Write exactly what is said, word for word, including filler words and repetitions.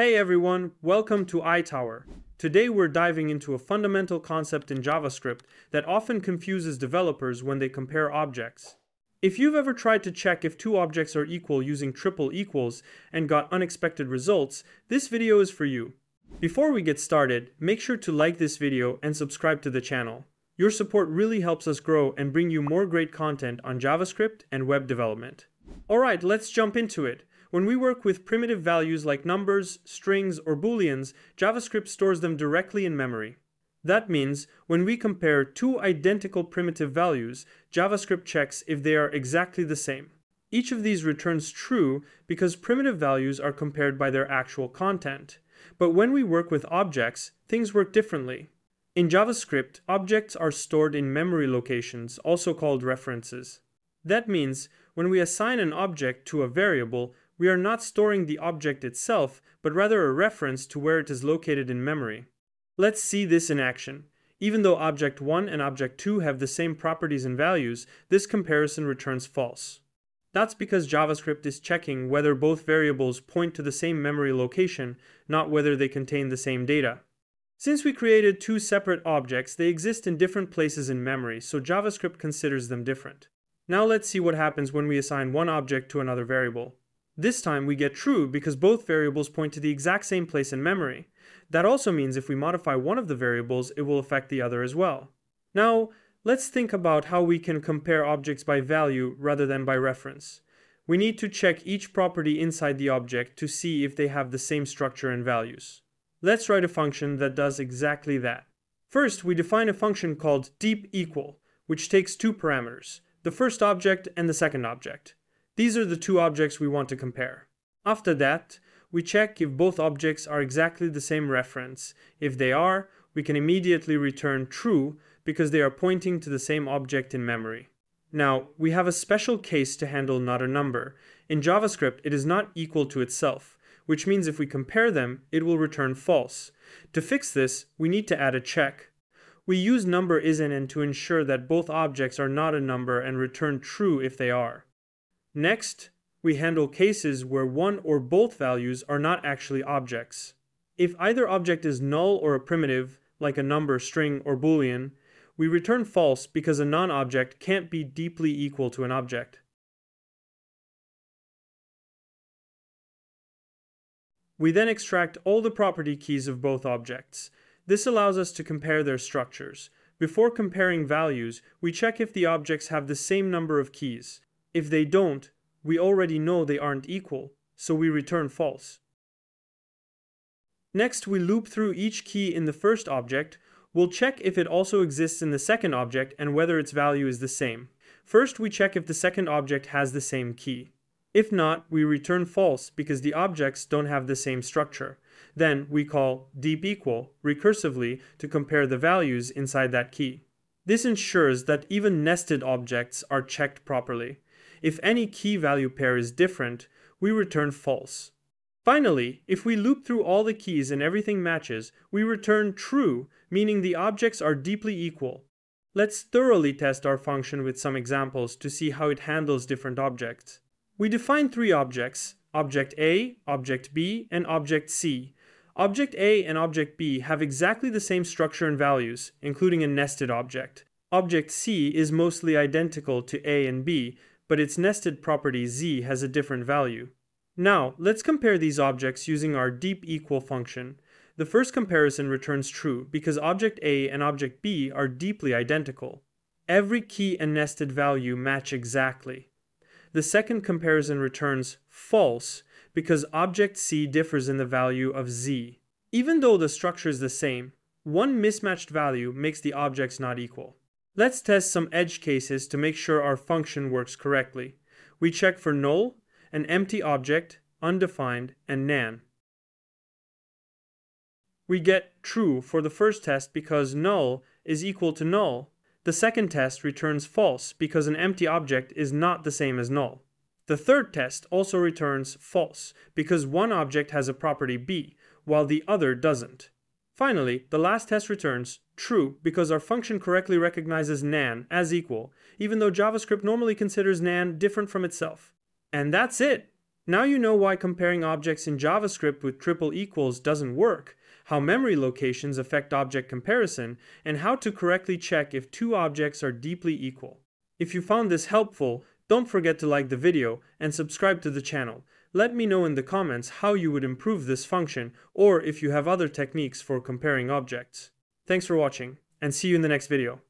Hey everyone, welcome to iTower. Today we're diving into a fundamental concept in JavaScript that often confuses developers when they compare objects. If you've ever tried to check if two objects are equal using triple equals and got unexpected results, this video is for you. Before we get started, make sure to like this video and subscribe to the channel. Your support really helps us grow and bring you more great content on JavaScript and web development. Alright, let's jump into it. When we work with primitive values like numbers, strings, or booleans, JavaScript stores them directly in memory. That means when we compare two identical primitive values, JavaScript checks if they are exactly the same. Each of these returns true because primitive values are compared by their actual content. But when we work with objects, things work differently. In JavaScript, objects are stored in memory locations, also called references. That means when we assign an object to a variable, we are not storing the object itself, but rather a reference to where it is located in memory. Let's see this in action. Even though object one and object two have the same properties and values, this comparison returns false. That's because JavaScript is checking whether both variables point to the same memory location, not whether they contain the same data. Since we created two separate objects, they exist in different places in memory, so JavaScript considers them different. Now let's see what happens when we assign one object to another variable. This time we get true because both variables point to the exact same place in memory. That also means if we modify one of the variables, it will affect the other as well. Now, let's think about how we can compare objects by value rather than by reference. We need to check each property inside the object to see if they have the same structure and values. Let's write a function that does exactly that. First, we define a function called deepEqual, which takes two parameters, the first object and the second object. These are the two objects we want to compare. After that, we check if both objects are exactly the same reference. If they are, we can immediately return true because they are pointing to the same object in memory. Now, we have a special case to handle not a number. In JavaScript, it is not equal to itself, which means if we compare them, it will return false. To fix this, we need to add a check. We use number isNN to ensure that both objects are not a number and return true if they are. Next, we handle cases where one or both values are not actually objects. If either object is null or a primitive, like a number, string, or boolean, we return false because a non-object can't be deeply equal to an object. We then extract all the property keys of both objects. This allows us to compare their structures. Before comparing values, we check if the objects have the same number of keys. If they don't, we already know they aren't equal, so we return false. Next, we loop through each key in the first object. We'll check if it also exists in the second object and whether its value is the same. First, we check if the second object has the same key. If not, we return false because the objects don't have the same structure. Then, we call deepEqual recursively to compare the values inside that key. This ensures that even nested objects are checked properly. If any key value pair is different, we return false. Finally, if we loop through all the keys and everything matches, we return true, meaning the objects are deeply equal. Let's thoroughly test our function with some examples to see how it handles different objects. We define three objects, object A, object B, and object C. Object A and object B have exactly the same structure and values, including a nested object. Object C is mostly identical to A and B, but its nested property z has a different value. Now, let's compare these objects using our deepEqual function. The first comparison returns true because object A and object B are deeply identical. Every key and nested value match exactly. The second comparison returns false because object C differs in the value of z. Even though the structure is the same, one mismatched value makes the objects not equal. Let's test some edge cases to make sure our function works correctly. We check for null, an empty object, undefined, and NaN. We get true for the first test because null is equal to null. The second test returns false because an empty object is not the same as null. The third test also returns false because one object has a property B, while the other doesn't. Finally, the last test returns true because our function correctly recognizes NaN as equal, even though JavaScript normally considers NaN different from itself. And that's it! Now you know why comparing objects in JavaScript with triple equals doesn't work, how memory locations affect object comparison, and how to correctly check if two objects are deeply equal. If you found this helpful, don't forget to like the video and subscribe to the channel. Let me know in the comments how you would improve this function or if you have other techniques for comparing objects. Thanks for watching, and see you in the next video.